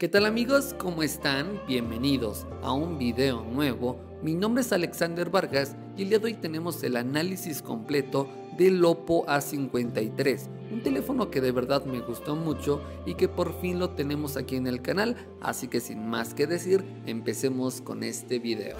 ¿Qué tal amigos? ¿Cómo están? Bienvenidos a un video nuevo. Mi nombre es Alexander Vargas y el día de hoy tenemos el análisis completo del Oppo A53, un teléfono que de verdad me gustó mucho y que por fin lo tenemos aquí en el canal, así que sin más que decir, empecemos con este video.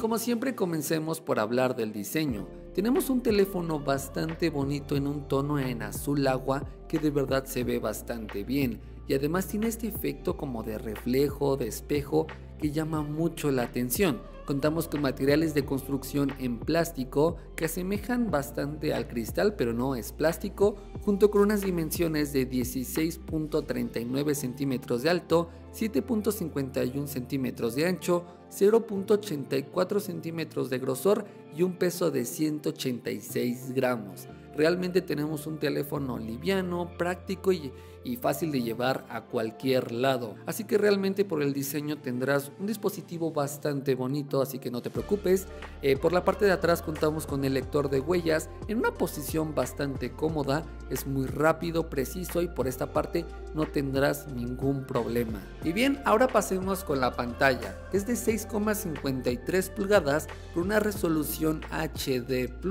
Como siempre, comencemos por hablar del diseño. Tenemos un teléfono bastante bonito en un tono en azul agua que de verdad se ve bastante bien, y además tiene este efecto como de reflejo, de espejo, que llama mucho la atención. Contamos con materiales de construcción en plástico que asemejan bastante al cristal, pero no es plástico, junto con unas dimensiones de 16.39 centímetros de alto, 7.51 centímetros de ancho, 0.84 centímetros de grosor y un peso de 186 gramos. Realmente tenemos un teléfono liviano, práctico y fácil de llevar a cualquier lado. Así que realmente por el diseño tendrás un dispositivo bastante bonito, así que no te preocupes. Por la parte de atrás contamos con el lector de huellas en una posición bastante cómoda. Es muy rápido, preciso y por esta parte no tendrás ningún problema. Y bien, ahora pasemos con la pantalla. Es de 6,53 pulgadas por una resolución HD+.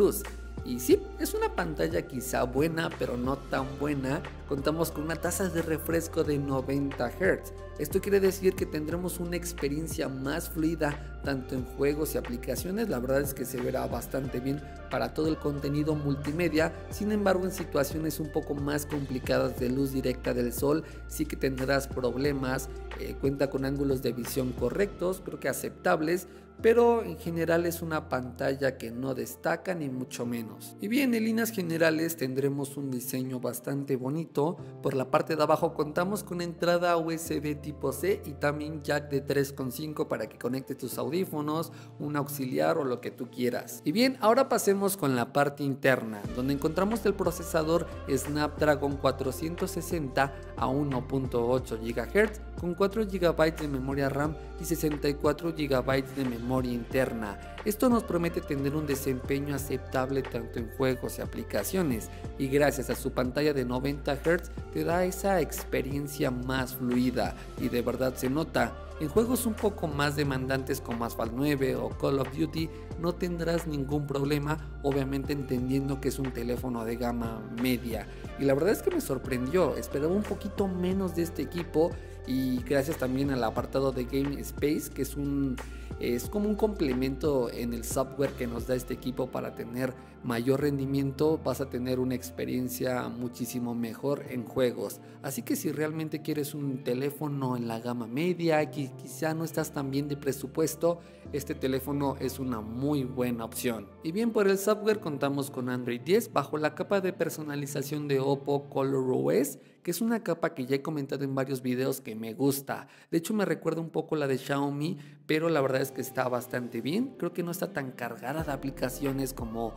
Y sí, es una pantalla quizá buena, pero no tan buena. Contamos con una tasa de refresco de 90 Hz. Esto quiere decir que tendremos una experiencia más fluida, tanto en juegos y aplicaciones. La verdad es que se verá bastante bien para todo el contenido multimedia. Sin embargo, en situaciones un poco más complicadas de luz directa del sol, sí que tendrás problemas. Cuenta con ángulos de visión correctos, creo que aceptables, pero en general es una pantalla que no destaca ni mucho menos. Y bien, en líneas generales tendremos un diseño bastante bonito. Por la parte de abajo contamos con entrada USB tipo C y también jack de 3.5 para que conectes tus audífonos, un auxiliar o lo que tú quieras. Y bien, ahora pasemos con la parte interna, donde encontramos el procesador Snapdragon 460 a 1.8 GHz con 4 GB de memoria RAM y 64 GB de memoria interna. Esto nos promete tener un desempeño aceptable tanto en juegos y aplicaciones, y gracias a su pantalla de 90 Hz te da esa experiencia más fluida y de verdad se nota. En juegos un poco más demandantes como Asphalt 9 o Call of Duty no tendrás ningún problema, obviamente entendiendo que es un teléfono de gama media. Y la verdad es que me sorprendió, esperaba un poquito menos de este equipo, y gracias también al apartado de Game Space, que es como un complemento en el software que nos da este equipo para tener mayor rendimiento. Vas a tener una experiencia muchísimo mejor en juegos, así que si realmente quieres un teléfono en la gama media, quizá no estás tan bien de presupuesto, este teléfono es una muy buena opción. Y bien, por el software contamos con Android 10 bajo la capa de personalización de Oppo Color OS, que es una capa que ya he comentado en varios videos que me gusta. De hecho me recuerda un poco la de Xiaomi, pero la verdad es que está bastante bien. Creo que no está tan cargada de aplicaciones como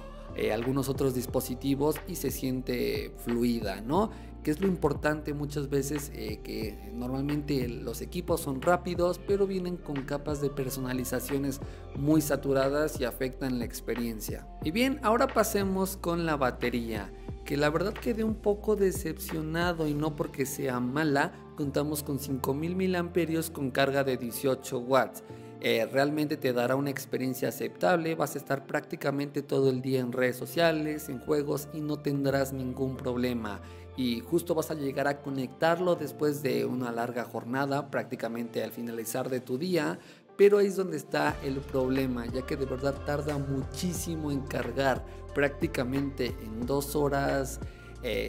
algunos otros dispositivos y se siente fluida, ¿no? Que es lo importante muchas veces, que normalmente los equipos son rápidos pero vienen con capas de personalizaciones muy saturadas y afectan la experiencia. Y bien, ahora pasemos con la batería, que la verdad quedé un poco decepcionado, y no porque sea mala. Contamos con 5000 mAh con carga de 18 watts. Realmente te dará una experiencia aceptable, vas a estar prácticamente todo el día en redes sociales, en juegos, y no tendrás ningún problema. Y justo vas a llegar a conectarlo después de una larga jornada, prácticamente al finalizar de tu día. Pero ahí es donde está el problema, ya que de verdad tarda muchísimo en cargar. Prácticamente en 2 horas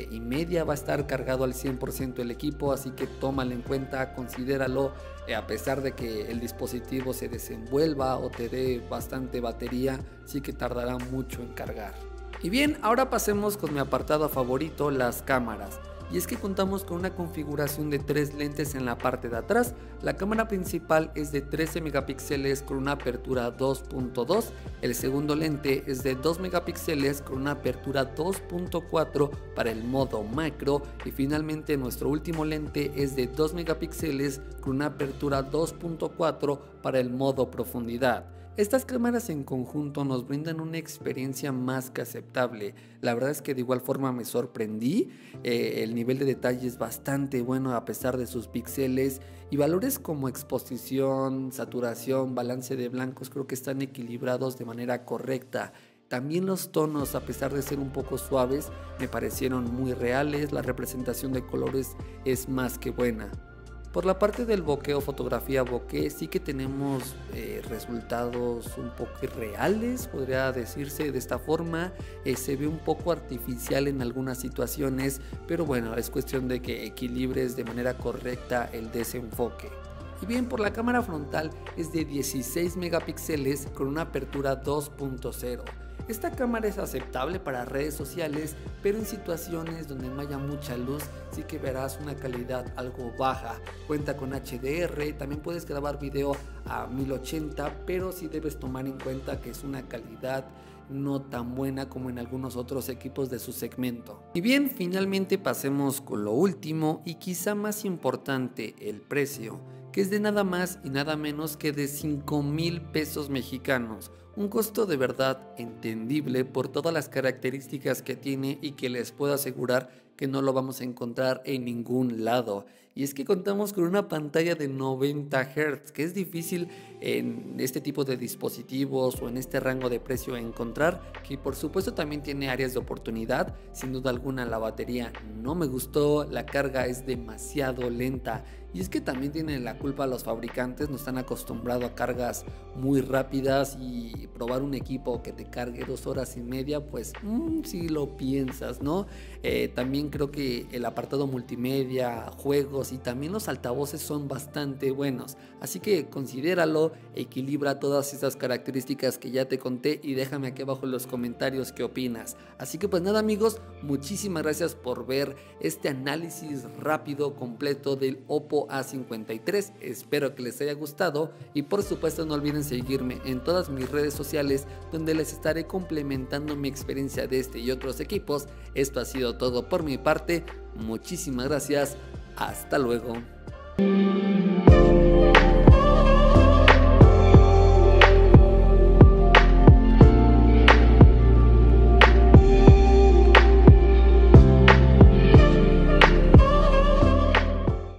y media va a estar cargado al 100% el equipo, así que tómalo en cuenta, considéralo. A pesar de que el dispositivo se desenvuelva o te dé bastante batería, sí que tardará mucho en cargar. Y bien, ahora pasemos con mi apartado favorito, las cámaras. Y es que contamos con una configuración de 3 lentes en la parte de atrás. La cámara principal es de 13 megapíxeles con una apertura 2.2. El segundo lente es de 2 megapíxeles con una apertura 2.4 para el modo macro. Y finalmente nuestro último lente es de 2 megapíxeles con una apertura 2.4 para el modo profundidad. Estas cámaras en conjunto nos brindan una experiencia más que aceptable. La verdad es que de igual forma me sorprendí, el nivel de detalle es bastante bueno a pesar de sus píxeles, y valores como exposición, saturación, balance de blancos creo que están equilibrados de manera correcta. También los tonos, a pesar de ser un poco suaves, me parecieron muy reales, la representación de colores es más que buena. Por la parte del bokeh, fotografía bokeh, sí que tenemos resultados un poco irreales, podría decirse de esta forma. Se ve un poco artificial en algunas situaciones, pero bueno, es cuestión de que equilibres de manera correcta el desenfoque. Y bien, por la cámara frontal es de 16 megapíxeles con una apertura 2.0. Esta cámara es aceptable para redes sociales, pero en situaciones donde no haya mucha luz sí que verás una calidad algo baja. Cuenta con HDR, también puedes grabar video a 1080, pero sí debes tomar en cuenta que es una calidad no tan buena como en algunos otros equipos de su segmento. Y bien, finalmente pasemos con lo último y quizá más importante, el precio, que es de nada más y nada menos que de 5,000 pesos mexicanos. Un costo de verdad entendible por todas las características que tiene y que les puedo asegurar que no lo vamos a encontrar en ningún lado. Y es que contamos con una pantalla de 90 Hz, que es difícil en este tipo de dispositivos o en este rango de precio encontrar, que por supuesto también tiene áreas de oportunidad. Sin duda alguna la batería no me gustó, la carga es demasiado lenta. Y es que también tienen la culpa los fabricantes, nos están acostumbrados a cargas muy rápidas y probar un equipo que te cargue 2 horas y media, pues si lo piensas, ¿no? También creo que el apartado multimedia, juegos y también los altavoces son bastante buenos. Así que considéralo, equilibra todas esas características que ya te conté y déjame aquí abajo en los comentarios qué opinas. Así que pues nada amigos, muchísimas gracias por ver este análisis rápido, completo del Oppo A53. Espero que les haya gustado y por supuesto no olviden seguirme en todas mis redes sociales donde les estaré complementando mi experiencia de este y otros equipos. Esto ha sido todo por mi parte, muchísimas gracias, hasta luego.